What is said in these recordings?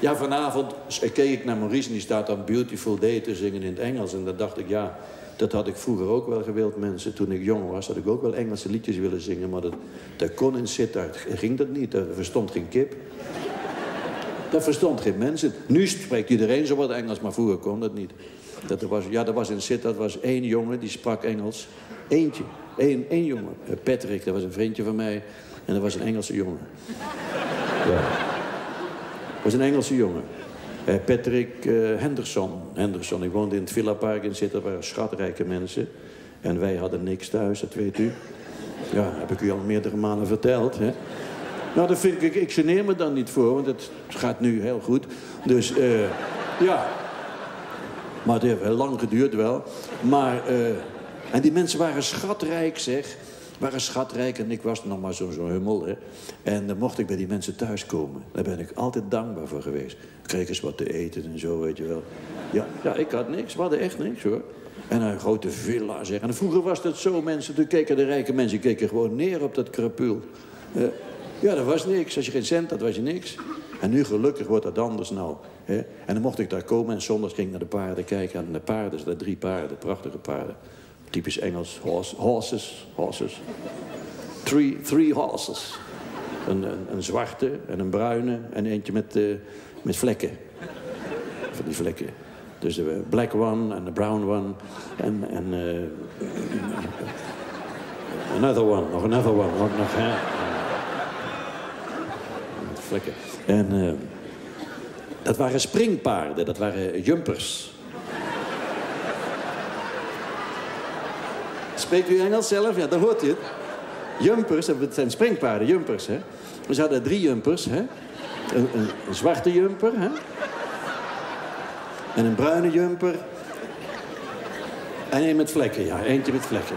Ja, vanavond keek ik naar Maurice en die staat dan Beautiful Day te zingen in het Engels. En dan dacht ik, ja, dat had ik vroeger ook wel gewild, mensen. Toen ik jong was, had ik ook wel Engelse liedjes willen zingen. Maar dat kon in Sittard. Ging dat niet. Dat verstond geen kip. Dat verstond geen mensen. Nu spreekt iedereen zo wat Engels, maar vroeger kon dat niet. Er was in Sittard was één jongen die sprak Engels. Eentje. Eén jongen. Patrick, dat was een vriendje van mij. En dat was een Engelse jongen. Ja. Dat was een Engelse jongen. Patrick Henderson. Ik woonde in het Villa Park in Sittard. Daar waren schatrijke mensen. En wij hadden niks thuis, dat weet u. Ja, heb ik u al meerdere malen verteld. Hè? Nou, dat vind ik geneer me dan niet voor, want het gaat nu heel goed. Dus, ja. Maar het heeft heel lang geduurd wel. Maar, en die mensen waren schatrijk, zeg. Waren schatrijk en ik was nog maar zo'n hummel, hè. En dan mocht ik bij die mensen thuiskomen. Daar ben ik altijd dankbaar voor geweest. Ik kreeg eens wat te eten en zo, weet je wel. Ja, ik had niks. We hadden echt niks, hoor. En een grote villa, zeg. En vroeger was dat zo, mensen. Toen keken de rijke mensen gewoon neer op dat krapul. Ja, dat was niks. Als je geen cent had, was je niks. En nu gelukkig wordt dat anders nou. Hè? En dan mocht ik daar komen en zondags ging ik naar de paarden kijken. En de paarden, daar 3 paarden, prachtige paarden. Typisch Engels, horses. 3 horses. Een zwarte en een bruine en eentje met vlekken. Van die vlekken. Dus de black one en de brown one. Another one. Met vlekken. En dat waren springpaarden, dat waren jumpers. Spreekt u Engels zelf? Ja, dan hoort u het. Jumpers, dat zijn springpaarden, jumpers, hè. Ze hadden 3 jumpers, hè. Een zwarte jumper, hè. En een bruine jumper. En één met vlekken, ja. Eentje met vlekken.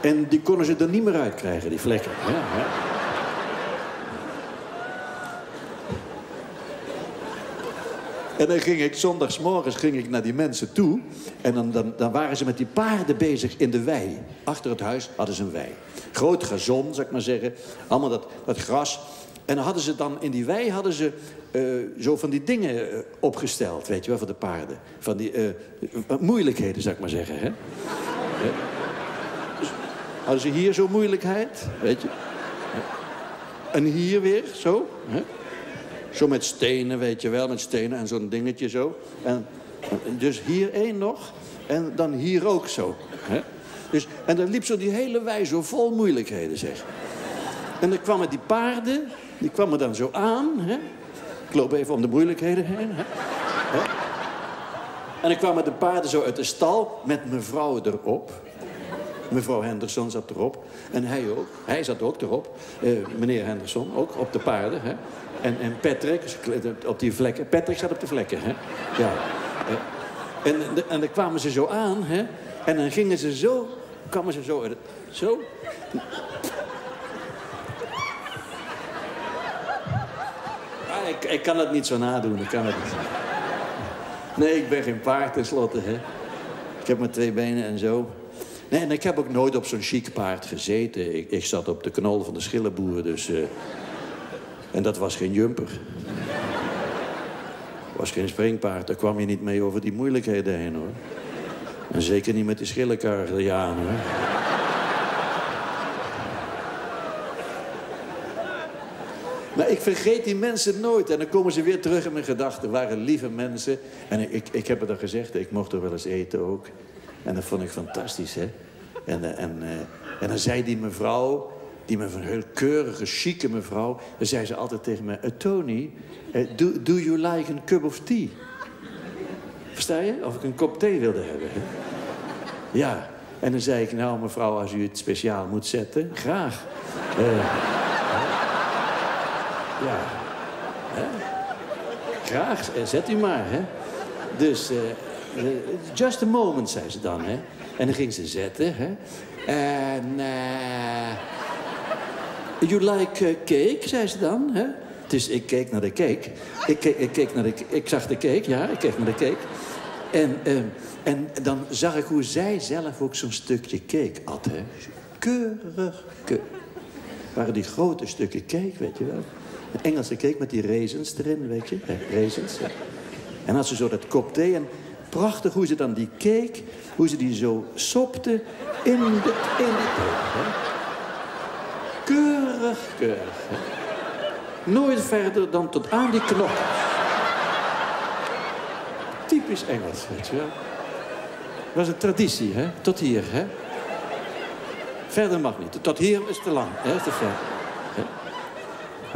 En die konden ze er niet meer uit krijgen, die vlekken. Ja, hè? En dan ging ik zondagsmorgens naar die mensen toe. En dan waren ze met die paarden bezig in de wei. Achter het huis hadden ze een wei. Groot gazon, zou ik maar zeggen. Allemaal dat gras. En dan hadden ze in die wei zo van die dingen opgesteld, weet je wel, van de paarden. Van die moeilijkheden, zou ik maar zeggen, hè. Dus hadden ze hier zo'n moeilijkheid, weet je. En hier weer, zo, hè. Zo met stenen, weet je wel, met stenen en zo'n dingetje zo. En dus hier 1 nog en dan hier ook zo. Hè? Dus, en dan liep zo die hele wei zo vol moeilijkheden, zeg. En dan kwamen die paarden, die kwamen dan zo aan. Hè? Ik loop even om de moeilijkheden heen. Hè? Hè? En dan kwamen de paarden zo uit de stal met mevrouw erop. Mevrouw Henderson zat erop. En hij ook. Hij zat ook erop. Meneer Henderson ook, op de paarden. Hè? En Patrick op die vlekken. Patrick zat op de vlekken, hè? Ja. En dan kwamen ze zo aan, hè? En dan gingen ze zo... kwamen ze zo... zo... Ah, ik kan het niet zo nadoen, ik kan het niet. Nee, ik ben geen paard tenslotte, hè? Ik heb maar 2 benen en zo. Nee, en ik heb ook nooit op zo'n chic paard gezeten. Ik zat op de knol van de schillenboer, dus... En dat was geen jumper. Dat was geen springpaard. Daar kwam je niet mee over die moeilijkheden heen, hoor. En zeker niet met die schillenkar er aan, hoor. Maar ik vergeet die mensen nooit. En dan komen ze weer terug in mijn gedachten. Waren lieve mensen. En ik heb het al gezegd. Ik mocht er wel eens eten ook. En dat vond ik fantastisch, hè. En dan zei die mevrouw... Die me van een heel keurige, chique mevrouw. Dan zei ze altijd tegen me: Tony, do you like a cup of tea? Versta je? Of ik een kop thee wilde hebben. Ja. En dan zei ik: nou, mevrouw, als u het speciaal moet zetten, graag. Ja. Graag, zet u maar, hè. Dus, just a moment, zei ze dan, hè. En dan ging ze zetten, hè. En... You like cake, zei ze dan. Hè? Dus ik keek naar de cake. Ik zag de cake, ja, ik keek naar de cake. En dan zag ik hoe zij zelf ook zo'n stukje cake at. Hè? Keurig. Waren die grote stukken cake, weet je wel. Het Engelse cake met die raisins erin, weet je. Raisins. En als ze zo dat kop thee en prachtig hoe ze dan die cake, hoe ze die zo sopte in de cake. Hè? Keurig, keurig. Hè? Nooit verder dan tot aan die knokkels. Typisch Engels, weet je wel. Was een traditie, hè? Tot hier, hè? Verder mag niet. Tot hier is te lang, hè? Te ver. Hè?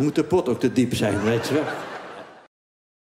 Moet de pot ook te diep zijn, weet je wel.